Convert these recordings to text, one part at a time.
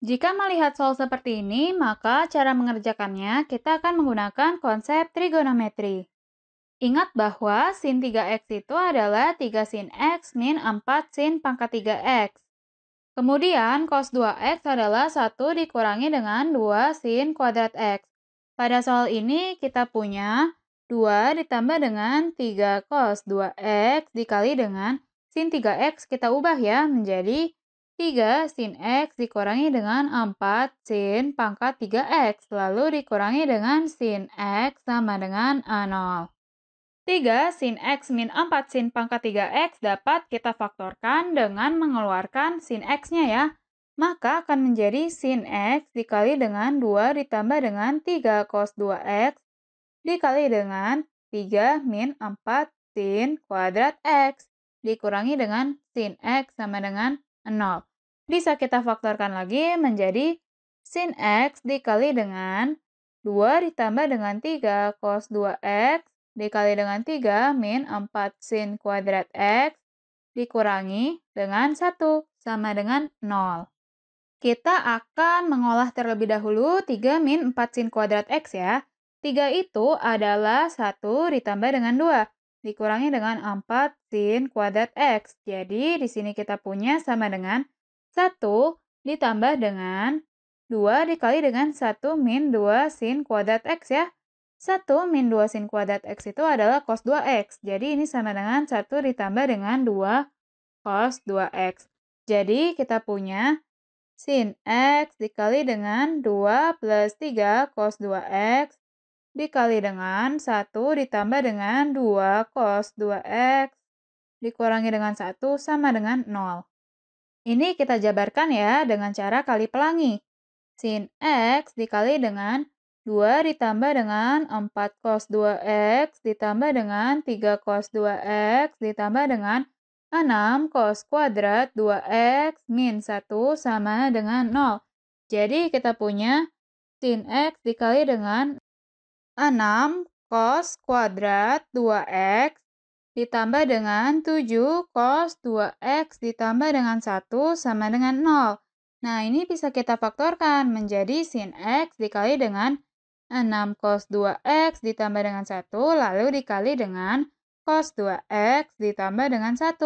Jika melihat soal seperti ini, maka cara mengerjakannya kita akan menggunakan konsep trigonometri. Ingat bahwa sin 3x itu adalah 3 sin x min 4 sin pangkat 3x. Kemudian, cos 2x adalah 1 dikurangi dengan 2 sin kuadrat x. Pada soal ini, kita punya 2 ditambah dengan 3 cos 2x dikali dengan sin 3x kita ubah ya menjadi 3 sin x dikurangi dengan 4 sin pangkat 3x, lalu dikurangi dengan sin x sama dengan 0. 3 sin x min 4 sin pangkat 3x dapat kita faktorkan dengan mengeluarkan sin x-nya ya. Maka akan menjadi sin x dikali dengan 2 ditambah dengan 3 cos 2x dikali dengan 3 min 4 sin kuadrat x dikurangi dengan sin x sama dengan 0. Bisa kita faktorkan lagi menjadi sin x dikali dengan 2 ditambah dengan 3 cos 2x dikali dengan 3 min 4 sin kuadrat x dikurangi dengan 1 sama dengan 0. Kita akan mengolah terlebih dahulu 3 min 4 sin kuadrat x ya. 3 itu adalah 1 ditambah dengan 2 dikurangi dengan 4 sin kuadrat x. Jadi di sini kita punya sama dengan 1 ditambah dengan 2 dikali dengan 1 min 2 sin kuadrat x ya. 1 min 2 sin kuadrat x itu adalah cos 2x. Jadi ini sama dengan 1 ditambah dengan 2 cos 2x. Jadi kita punya sin x dikali dengan 2 plus 3 cos 2x dikali dengan 1 ditambah dengan 2 cos 2x dikurangi dengan 1 sama dengan 0. Ini kita jabarkan ya dengan cara kali pelangi. Sin x dikali dengan 2 ditambah dengan 4 cos 2x ditambah dengan 3 cos 2x ditambah dengan 6 cos kuadrat 2x min 1 sama dengan 0. Jadi kita punya sin x dikali dengan 6 cos kuadrat 2x ditambah dengan 7 cos 2x ditambah dengan 1 sama dengan 0. Nah ini bisa kita faktorkan menjadi sin x dikali dengan 6 cos 2x ditambah dengan 1, lalu dikali dengan cos 2x ditambah dengan 1,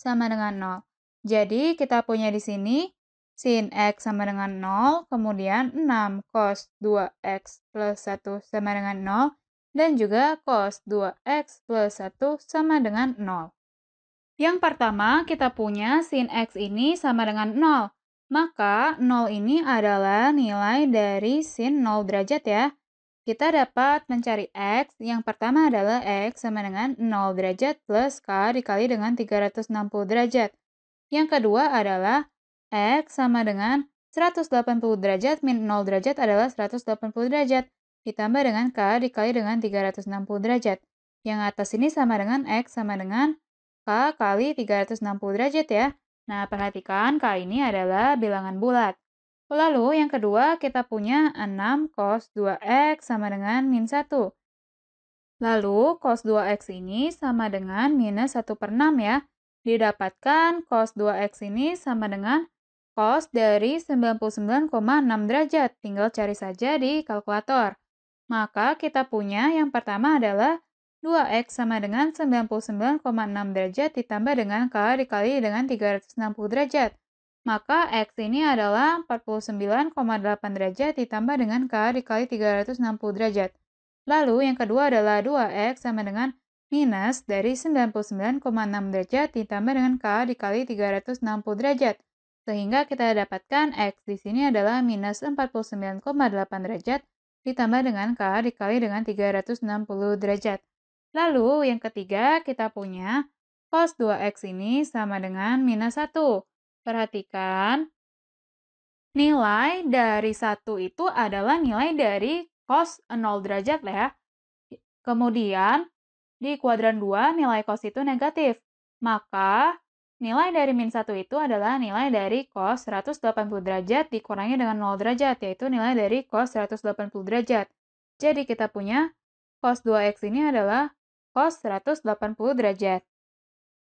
sama dengan 0. Jadi kita punya di sini sin x sama dengan 0, kemudian 6 cos 2x plus 1 sama dengan 0, dan juga cos 2x plus 1 sama dengan 0. Yang pertama, kita punya sin x ini sama dengan 0. Maka 0 ini adalah nilai dari sin 0 derajat ya. Kita dapat mencari x, yang pertama adalah x sama dengan 0 derajat plus k dikali dengan 360 derajat. Yang kedua adalah x sama dengan 180 derajat min 0 derajat adalah 180 derajat, ditambah dengan k dikali dengan 360 derajat. Yang atas ini sama dengan x sama dengan k kali 360 derajat ya. Nah, perhatikan k ini adalah bilangan bulat. Lalu yang kedua kita punya 6 cos 2x sama dengan min 1. Lalu cos 2x ini sama dengan minus 1/6 ya. Didapatkan cos 2x ini sama dengan cos dari 99,6 derajat. Tinggal cari saja di kalkulator. Maka kita punya yang pertama adalah 2x sama dengan 99,6 derajat ditambah dengan k dikali dengan 360 derajat. Maka x ini adalah 49,8 derajat ditambah dengan k dikali 360 derajat. Lalu yang kedua adalah 2x sama dengan minus dari 99,6 derajat ditambah dengan k dikali 360 derajat. Sehingga kita dapatkan x di sini adalah minus 49,8 derajat ditambah dengan k dikali dengan 360 derajat. Lalu yang ketiga kita punya cos 2x ini sama dengan minus 1. Perhatikan, nilai dari 1 itu adalah nilai dari cos 0 derajat ya. Kemudian, di kuadran 2 nilai cos itu negatif. Maka, nilai dari min 1 itu adalah nilai dari cos 180 derajat dikurangi dengan 0 derajat, yaitu nilai dari cos 180 derajat. Jadi, kita punya cos 2x ini adalah cos 180 derajat.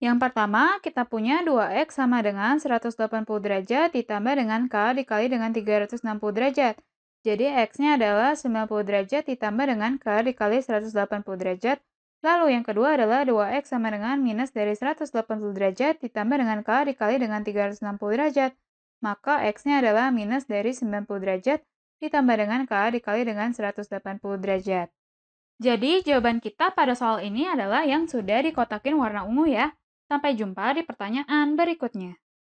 Yang pertama, kita punya 2X sama dengan 180 derajat ditambah dengan K dikali dengan 360 derajat. Jadi X-nya adalah 90 derajat ditambah dengan K dikali 180 derajat. Lalu yang kedua adalah 2X sama dengan minus dari 180 derajat ditambah dengan K dikali dengan 360 derajat. Maka X-nya adalah minus dari 90 derajat ditambah dengan K dikali dengan 180 derajat. Jadi, jawaban kita pada soal ini adalah yang sudah dikotakin warna ungu ya. Sampai jumpa di pertanyaan berikutnya.